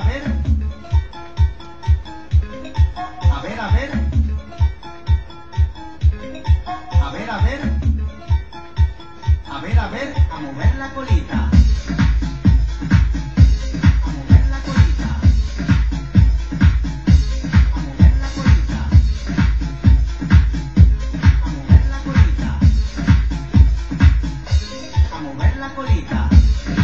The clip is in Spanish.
A ver, a mover la colita. A mover la colita.